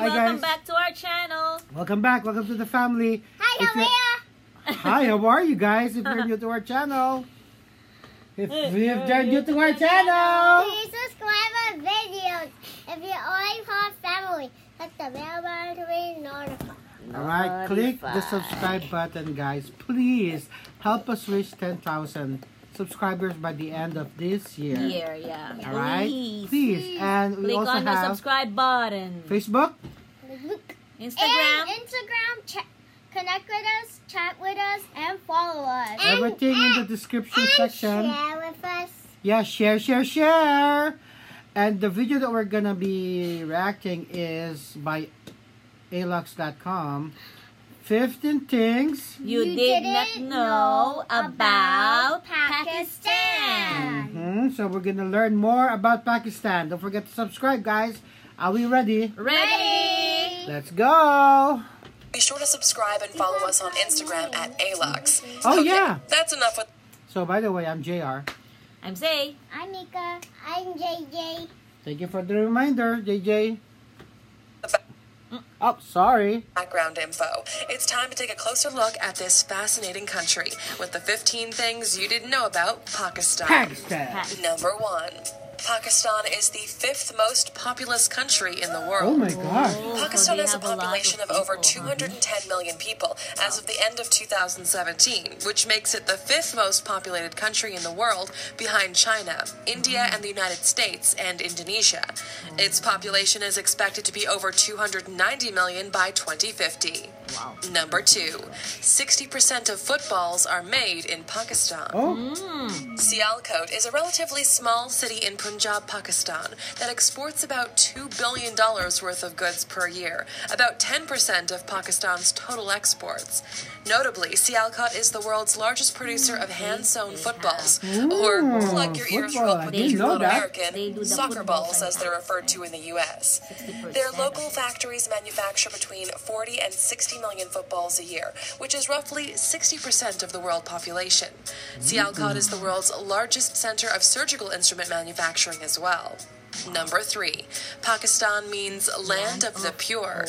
Welcome back to our channel. Welcome back. Welcome to the family. Hi, how are you? Hi, how are you guys? If you're new to our channel, please subscribe our videos. If you're already part family, click the bell button to be notified. Alright, click the subscribe button, guys. Please help us reach 10,000 subscribers by the end of this year. Yeah. All right. Please. And we click also on the subscribe button. Facebook, Instagram, and connect with us, chat with us, and follow us. Everything in the description section. Share with us. Yeah, share. And the video that we're gonna be reacting is by alux.com. 15 things you didn't know about Pakistan. So we're going to learn more about Pakistan. Don't forget to subscribe, guys. Are we ready? Ready! Let's go! Be sure to subscribe and follow us on Instagram at alux. Okay, yeah! That's enough with... So, by the way, I'm JR. I'm Zay. I'm Mika. I'm JJ. Thank you for the reminder, JJ. Oh, sorry. Background info. It's time to take a closer look at this fascinating country with the 15 things you didn't know about Pakistan. Number 1. Pakistan is the 5th most populous country in the world. Oh my God. Pakistan has a population of over 210 million people as of the end of 2017, which makes it the 5th most populated country in the world behind China, India, and the United States, and Indonesia. Its population is expected to be over 290 million by 2050. Wow. Number 2. 60% of footballs are made in Pakistan. Sialkot is a relatively small city in Punjab, Pakistan, that exports about $2 billion worth of goods per year, about 10% of Pakistan's total exports. Notably, Sialkot is the world's largest producer of hand-sewn footballs, or plug your ears real quick if you're American, soccer balls as they're referred to in the U.S. Their local factories manufacture between 40 and 60 million footballs a year, which is roughly 60% of the world population. Sialkot is the world's largest center of surgical instrument manufacturing as well. Number 3. Pakistan means land of the pure.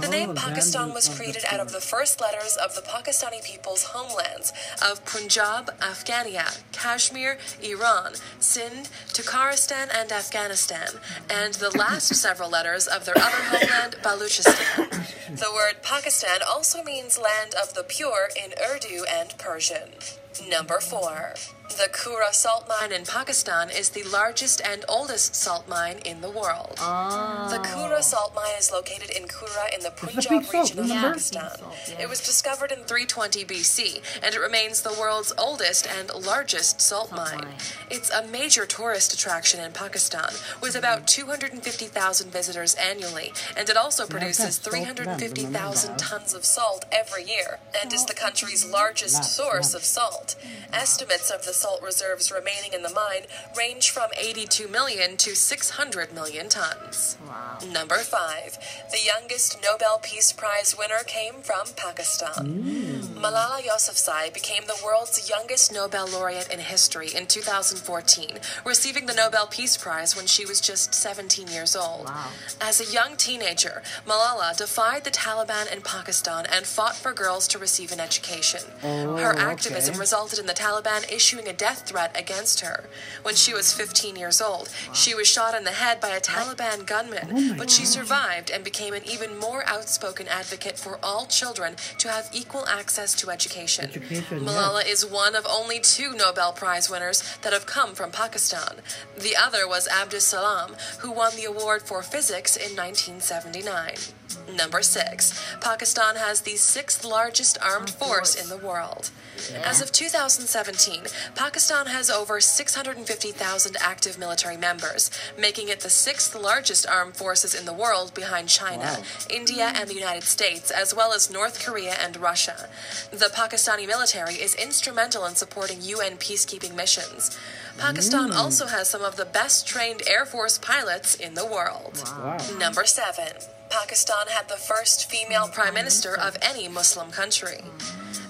The name Pakistan was created out of the first letters of the Pakistani people's homelands of Punjab, Afghania, Kashmir, Iran, Sindh, Tatarstan, and Afghanistan, and the last several letters of their other homeland, Baluchistan. The word Pakistan also means land of the pure in Urdu and Persian. Number 4. The Khewra salt mine in Pakistan is the largest and oldest salt mine in the world. The Khewra salt mine is located in Khewra in the Punjab region of Pakistan. It was discovered in 320 BC, and it remains the world's oldest and largest salt mine. It's a major tourist attraction in Pakistan, with about 250,000 visitors annually, and it also produces 350,000 tons of salt every year, and is the country's largest source of salt. Estimates of the salt reserves remaining in the mine range from 82 million to 600 million tons. Wow. Number 5. The youngest Nobel Peace Prize winner came from Pakistan. Malala Yousafzai became the world's youngest Nobel laureate in history in 2014, receiving the Nobel Peace Prize when she was just 17 years old. Wow. As a young teenager, Malala defied the Taliban in Pakistan and fought for girls to receive an education. Her activism resulted in the Taliban issuing a death threat against her. When she was 15 years old, she was shot in the head by a Taliban gunman, but she survived and became an even more outspoken advocate for all children to have equal access to education. Malala is one of only 2 Nobel Prize winners that have come from Pakistan. The other was Abdus Salam, who won the award for physics in 1979. Number 6. Pakistan has the 6th largest armed force in the world. As of 2017, Pakistan has over 650,000 active military members, making it the 6th largest armed forces in the world behind China, India, and the United States, as well as North Korea and Russia. The Pakistani military is instrumental in supporting UN peacekeeping missions. Pakistan also has some of the best-trained Air Force pilots in the world. Number 7. Pakistan had the first female prime minister of any Muslim country.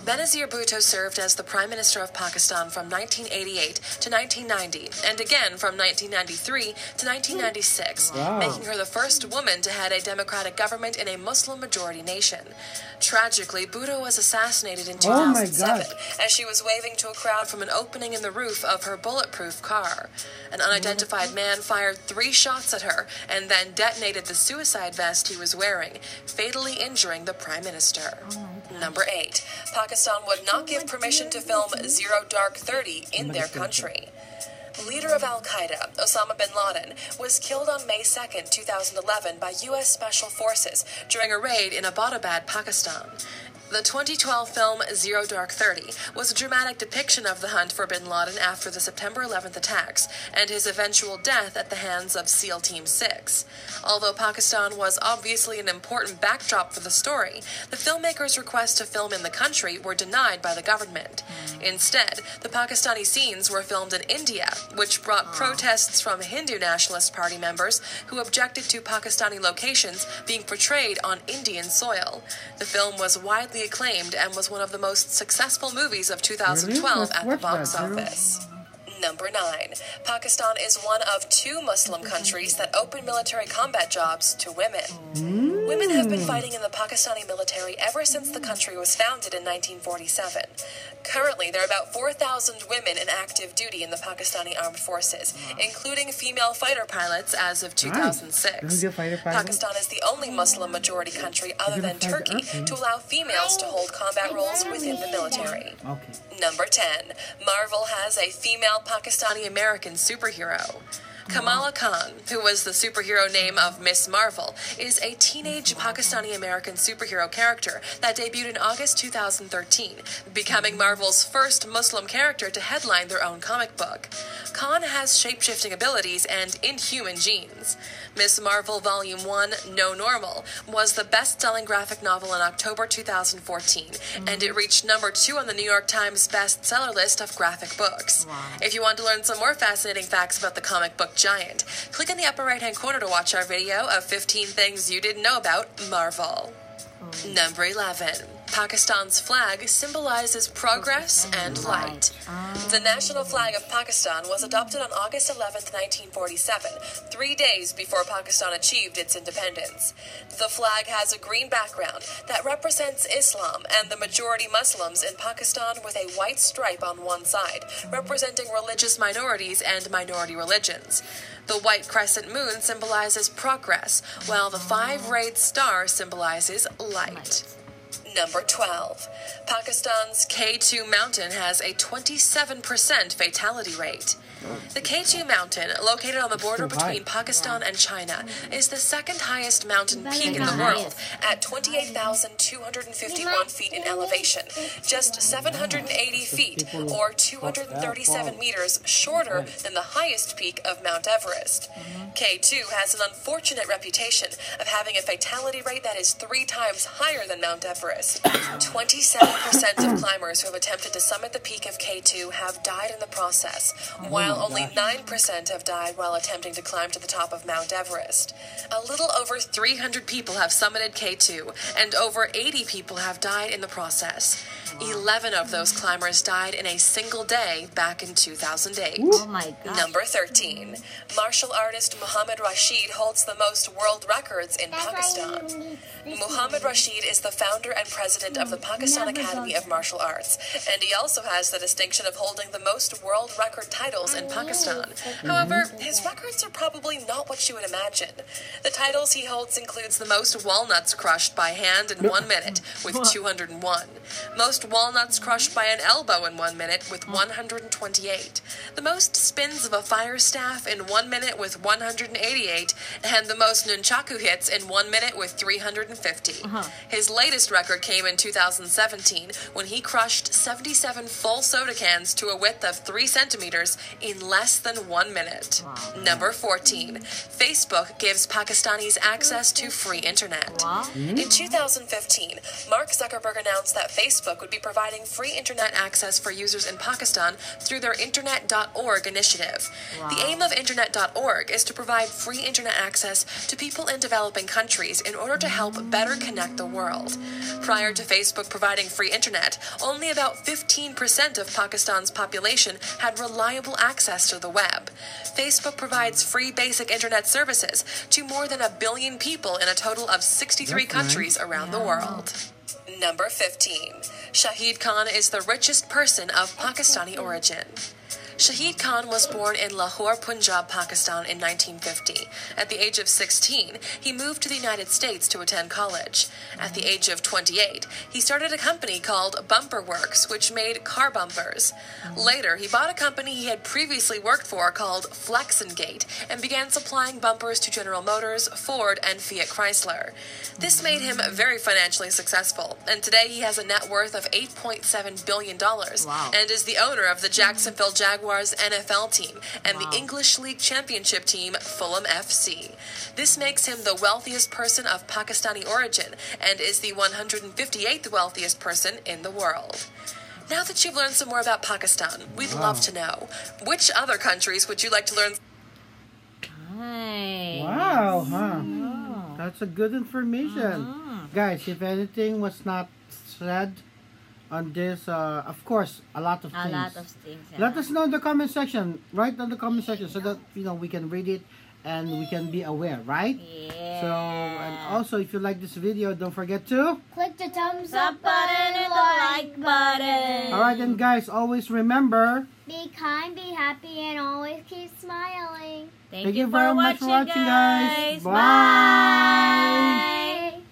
Benazir Bhutto served as the Prime Minister of Pakistan from 1988 to 1990, and again from 1993 to 1996, making her the first woman to head a democratic government in a Muslim-majority nation. Tragically, Bhutto was assassinated in 2007 as she was waving to a crowd from an opening in the roof of her bulletproof car. An unidentified man fired 3 shots at her and then detonated the suicide vest he was wearing, fatally injuring the Prime Minister. Number 8. Pakistan would not give permission to film Zero Dark 30 in their country. Leader of al-Qaeda, Osama bin Laden, was killed on May 2, 2011 by U.S. Special Forces during a raid in Abbottabad, Pakistan. The 2012 film Zero Dark 30 was a dramatic depiction of the hunt for bin Laden after the September 11th attacks and his eventual death at the hands of SEAL Team Six. Although Pakistan was obviously an important backdrop for the story, the filmmakers' requests to film in the country were denied by the government. Instead, the Pakistani scenes were filmed in India, which brought protests from Hindu Nationalist Party members who objected to Pakistani locations being portrayed on Indian soil. The film was widely acclaimed and was one of the most successful movies of 2012 at the box office. Number 9. Pakistan is one of 2 Muslim countries that open military combat jobs to women. Women have been fighting in the Pakistani military ever since the country was founded in 1947. Currently, there are about 4,000 women in active duty in the Pakistani Armed Forces, including female fighter pilots as of 2006. Pakistan is the only Muslim-majority country other than Turkey to allow females to hold combat roles within the military. Number 10. Marvel has a female Pakistani-American superhero. Kamala Khan, who was the superhero name of Ms. Marvel, is a teenage Pakistani-American superhero character that debuted in August 2013, becoming Marvel's first Muslim character to headline their own comic book. Khan has shape-shifting abilities and inhuman genes. Ms. Marvel Volume 1, No Normal, was the best-selling graphic novel in October 2014, and it reached number 2 on the New York Times bestseller list of graphic books. If you want to learn some more fascinating facts about the comic book giant, click in the upper right-hand corner to watch our video of 15 things you didn't know about Marvel. Number 11. Pakistan's flag symbolizes progress and light. The national flag of Pakistan was adopted on August 11, 1947, 3 days before Pakistan achieved its independence. The flag has a green background that represents Islam and the majority Muslims in Pakistan with a white stripe on one side, representing religious minorities and minority religions. The white crescent moon symbolizes progress, while the 5-rayed star symbolizes light. Number 12. Pakistan's K2 mountain has a 27% fatality rate. The K2 mountain, located on the border between Pakistan and China, is the second highest mountain peak in the world at 28,251 feet in elevation, just 780 feet or 237 meters shorter than the highest peak of Mount Everest. K2 has an unfortunate reputation of having a fatality rate that is 3 times higher than Mount Everest. 27% of climbers who have attempted to summit the peak of K2 have died in the process, while only 9% have died while attempting to climb to the top of Mount Everest. A little over 300 people have summited K2, and over 80 people have died in the process. 11 of those climbers died in a single day back in 2008. Number 13. Martial artist Muhammad Rashid holds the most world records in Pakistan. Muhammad Rashid is the founder and president of the Pakistan Academy of Martial Arts, and he also has the distinction of holding the most world record titles in Pakistan. However, his records are probably not what you would imagine. The titles he holds includes the most walnuts crushed by hand in 1 minute, with 201. Most walnuts crushed by an elbow in 1 minute, with 128. The most spins of a fire staff in 1 minute, with 188, and the most nunchaku hits in 1 minute, with 350. His latest record came in 2017, when he crushed 77 full soda cans to a width of 3 centimeters in less than 1 minute. Number 14. Facebook gives Pakistanis access to free internet. In 2015, Mark Zuckerberg announced that Facebook would be providing free internet access for users in Pakistan through their internet.org initiative. The aim of internet.org is to provide free internet access to people in developing countries in order to help better connect the world. Prior to Facebook providing free internet, only about 15% of Pakistan's population had reliable access to the web. Facebook provides free basic internet services to more than 1 billion people in a total of 63 countries around the world. Number 15. Shahid Khan is the richest person of Pakistani origin. Shahid Khan was born in Lahore, Punjab, Pakistan in 1950. At the age of 16, he moved to the United States to attend college. At the age of 28, he started a company called Bumper Works, which made car bumpers. Later, he bought a company he had previously worked for called Flexengate and began supplying bumpers to General Motors, Ford, and Fiat Chrysler. This made him very financially successful, and today he has a net worth of $8.7 billion and is the owner of the Jacksonville Jaguar NFL team and the English League Championship team Fulham FC. This makes him the wealthiest person of Pakistani origin and is the 158th wealthiest person in the world. Now that you've learned some more about Pakistan, we'd love to know, which other countries would you like to learn? Nice. Wow, huh? Oh. That's a good information. Guys, if anything was not said on this, of course, a lot of things. Yeah. Let us know in the comment section, right in the comment section, so that, you know, we can read it and we can be aware, right? Yeah. So, and also, if you like this video, don't forget to click the thumbs up button and the like button. Alright, and guys, always remember, be kind, be happy, and always keep smiling. Thank you very much for watching, guys. Bye. Bye.